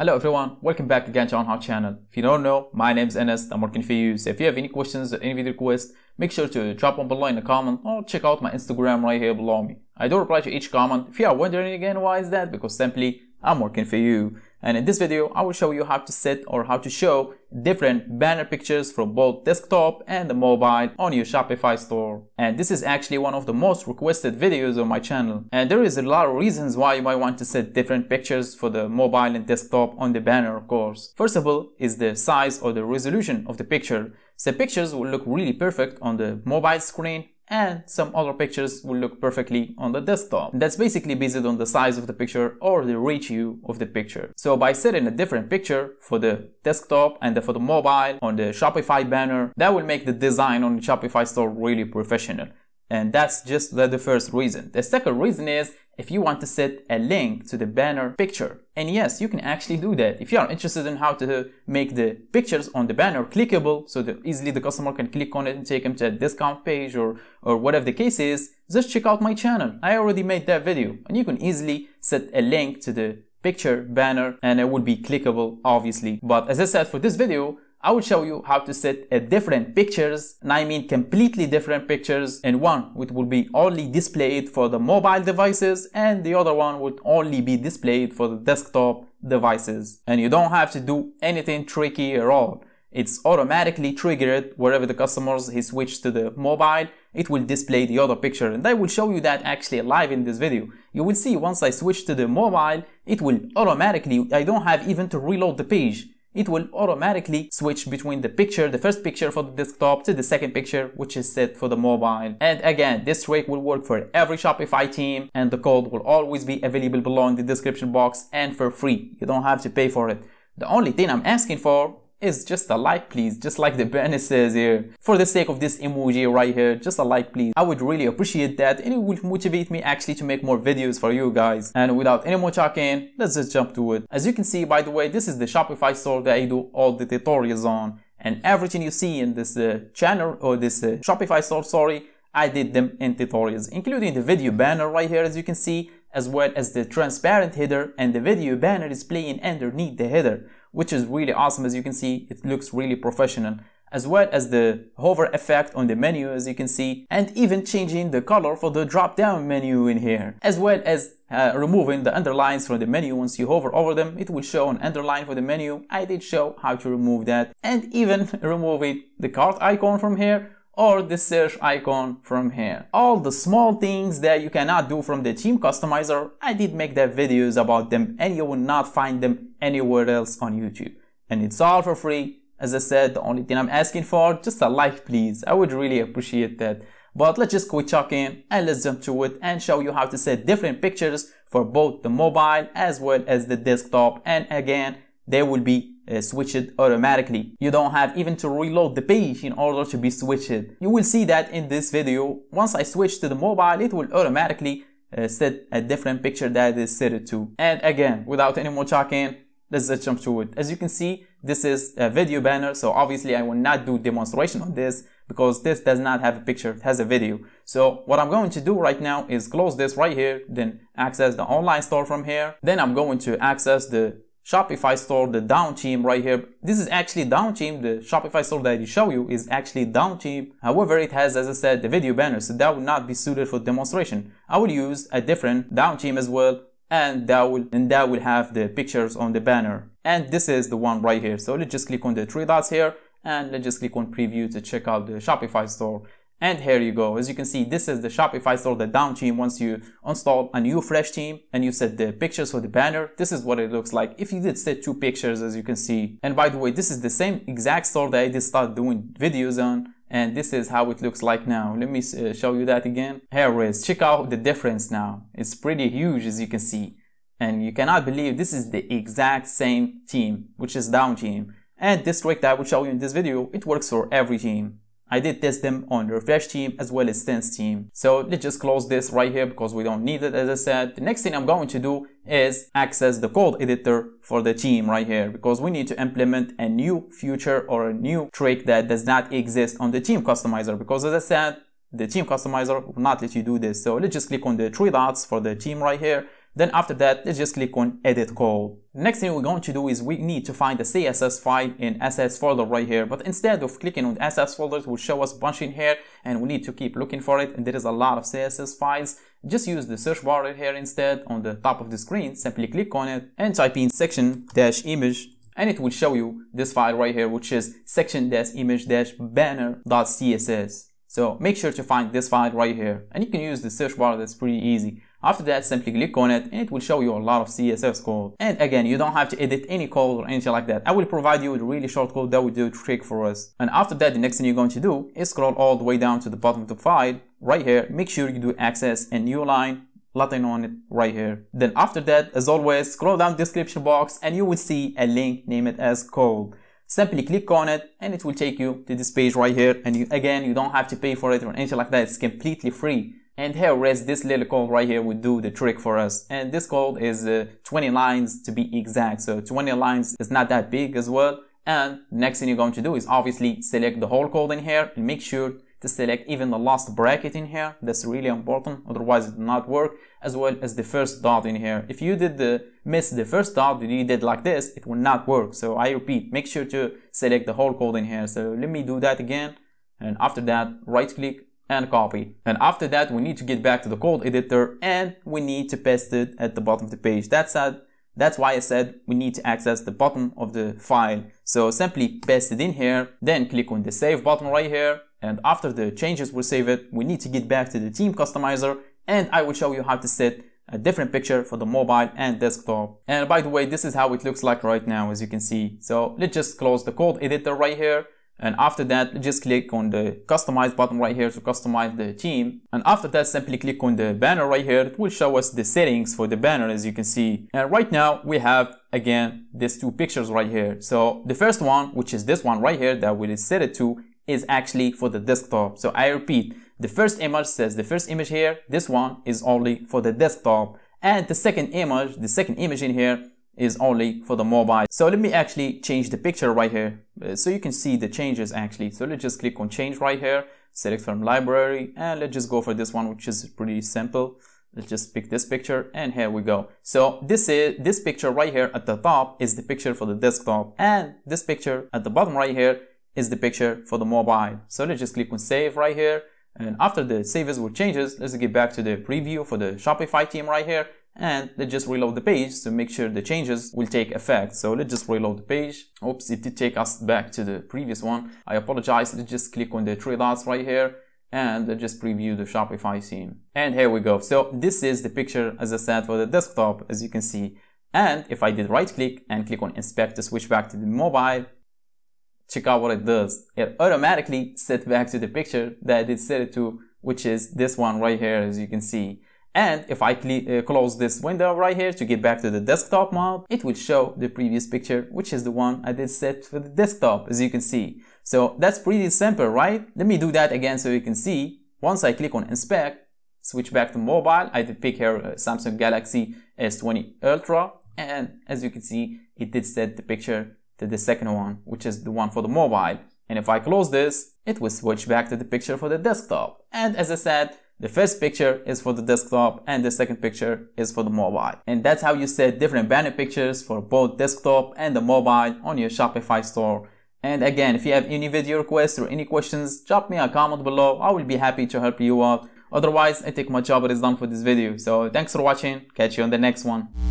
Hello everyone, welcome back again to OnHOW channel. If you don't know, my name is Anas, I'm working for you. So if you have any questions or any video requests, make sure to drop one below in a comment or check out my Instagram right here below me. I do reply to each comment. If you are wondering again why is that, because simply I'm working for you. And in this video, I will show you how to set or how to show different banner pictures from both desktop and the mobile on your Shopify store. And this is actually one of the most requested videos on my channel. And there is a lot of reasons why you might want to set different pictures for the mobile and desktop on the banner, of course. First of all is the size or the resolution of the picture. So pictures will look really perfect on the mobile screen, and some other pictures will look perfectly on the desktop. That's basically based on the size of the picture or the ratio of the picture. So by setting a different picture for the desktop and for the mobile on the Shopify banner, that will make the design on the Shopify store really professional. And that's just the first reason. The second reason is if you want to set a link to the banner picture. And yes, you can actually do that. If you are interested in how to make the pictures on the banner clickable so that easily the customer can click on it and take them to a discount page or whatever the case is, just check out my channel. I already made that video, and you can easily set a link to the picture banner and it would be clickable, obviously. But as I said, for this video, I will show you how to set a different pictures, and I mean completely different pictures, and one which will be only displayed for the mobile devices and the other one would only be displayed for the desktop devices. And you don't have to do anything tricky at all. It's automatically triggered wherever the customers he switched to the mobile, it will display the other picture, and I will show you that actually live in this video. You will see once I switch to the mobile, it will automatically, I don't have even to reload the page. It will automatically switch between the picture, the first picture for the desktop to the second picture which is set for the mobile. And again, this trick will work for every Shopify team, and the code will always be available below in the description box and for free. You don't have to pay for it. The only thing I'm asking for is just a like please, just like the banner says here. For the sake of this emoji right here, just a like please. I would really appreciate that, and it would motivate me actually to make more videos for you guys. And without any more talking, let's just jump to it. As you can see, by the way, this is the Shopify store that I do all the tutorials on, and everything you see in this channel or this Shopify store, sorry, I did them in tutorials, including the video banner right here as you can see, as well as the transparent header, and the video banner is playing underneath the header, which is really awesome. As you can see, it looks really professional, as well as the hover effect on the menu as you can see, and even changing the color for the drop down menu in here, as well as removing the underlines from the menu. Once you hover over them, it will show an underline for the menu. I did show how to remove that, and even removing the cart icon from here or the search icon from here. All the small things that you cannot do from the theme customizer, I did make the videos about them, and you will not find them anywhere else on YouTube. And it's all for free. As I said, the only thing I'm asking for, just a like please. I would really appreciate that. But let's just quit talking and let's jump to it and show you how to set different pictures for both the mobile as well as the desktop, and again, they will be switched automatically. You don't have even to reload the page in order to be switched. You will see that in this video. Once I switch to the mobile, it will automatically set a different picture that is set to. And again, without any more talking, let's just jump to it. As you can see, this is a video banner, so obviously I will not do demonstration on this because this does not have a picture, it has a video. So what I'm going to do right now is close this right here, then access the online store from here. Then I'm going to access the Shopify store, the Dawn theme right here. This is actually Dawn theme. The Shopify store that I show you is actually Dawn theme. However, it has, as I said, the video banner, so that would not be suited for demonstration. I will use a different Dawn theme as well, and that will have the pictures on the banner. And this is the one right here. So let's just click on the three dots here, and let's just click on preview to check out the Shopify store. And here you go. As you can see, this is the Shopify store, the Dawn theme. Once you install a new fresh theme and you set the pictures for the banner, this is what it looks like if you did set two pictures, as you can see. And by the way, this is the same exact store that I did start doing videos on, and this is how it looks like now. Let me show you that again. Here it is. Check out the difference now. It's pretty huge, as you can see, and you cannot believe this is the exact same theme, which is Dawn theme. And this trick that I will show you in this video, it works for every theme. I did test them on the Refresh theme as well as Sense theme. So let's just close this right here because we don't need it, as I said. The next thing I'm going to do is access the code editor for the theme right here, because we need to implement a new feature or a new trick that does not exist on the theme customizer, because as I said, the theme customizer will not let you do this. So let's just click on the three dots for the theme right here, Then after that, let's just click on edit code. Next thing we're going to do is we need to find the CSS file in assets folder right here, but instead of clicking on the assets folder, it will show us a bunch in here and we need to keep looking for it, and there is a lot of CSS files. Just use the search bar right here instead on the top of the screen. Simply click on it and type in section-image, and it will show you this file right here, which is section-image-banner.css. So make sure to find this file right here, and you can use the search bar, that's pretty easy. After that, simply click on it and it will show you a lot of CSS code. And again, you don't have to edit any code or anything like that. I will provide you with a really short code that will do the trick for us. And after that, the next thing you're going to do is scroll all the way down to the bottom of the file right here. Make sure you do access and new line, Latin on it right here. Then after that, as always, scroll down the description box and you will see a link named as code. Simply click on it and it will take you to this page right here. And you don't have to pay for it or anything like that. It's completely free. And here rest this little code right here will do the trick for us. And this code is 20 lines to be exact. So 20 lines is not that big as well. And next thing you're going to do is obviously select the whole code in here and make sure to select even the last bracket in here. That's really important, otherwise it will not work, as well as the first dot in here. If you did miss the first dot, you did like this, it will not work. So I repeat, make sure to select the whole code in here. So let me do that again. And after that, right click and copy. And after that, we need to get back to the code editor and we need to paste it at the bottom of the page. That's why I said we need to access the bottom of the file. So simply paste it in here, then click on the save button right here. And after the changes will save it, we need to get back to the theme customizer and I will show you how to set a different picture for the mobile and desktop. And by the way, this is how it looks like right now, as you can see. So let's just close the code editor right here. And after that, just click on the customize button right here to customize the theme. And after that, simply click on the banner right here. It will show us the settings for the banner, as you can see. And right now we have, again, these two pictures right here. So the first one, which is this one right here that we'll set it to, is actually for the desktop. So I repeat, the first image says the first image here. This one is only for the desktop. And the second image in here is only for the mobile. So let me actually change the picture right here so you can see the changes actually. So let's just click on change right here, select from library, and let's just go for this one, which is pretty simple. Let's just pick this picture and here we go. So this picture right here at the top is the picture for the desktop, and this picture at the bottom right here is the picture for the mobile. So let's just click on save right here, and after the save as with changes, let's get back to the preview for the Shopify theme right here. And let's just reload the page to make sure the changes will take effect. So let's just reload the page. Oops, it did take us back to the previous one. I apologize. Let's just click on the three dots right here and let's just preview the Shopify theme. And here we go. So this is the picture, as I said, for the desktop, as you can see. And if I did right click and click on inspect to switch back to the mobile, check out what it does. It automatically set back to the picture that it set it to, which is this one right here, as you can see. And if I close this window right here to get back to the desktop mode, it will show the previous picture, which is the one I did set for the desktop, as you can see. So that's pretty simple, right? Let me do that again so you can see. Once I click on inspect, switch back to mobile, I did pick here Samsung Galaxy S20 Ultra. And as you can see, it did set the picture to the second one, which is the one for the mobile. And if I close this, it will switch back to the picture for the desktop. And as I said, the first picture is for the desktop and the second picture is for the mobile. And that's how you set different banner pictures for both desktop and the mobile on your Shopify store. And again, if you have any video requests or any questions, drop me a comment below. I will be happy to help you out. Otherwise, I think my job is done for this video. So thanks for watching. Catch you on the next one.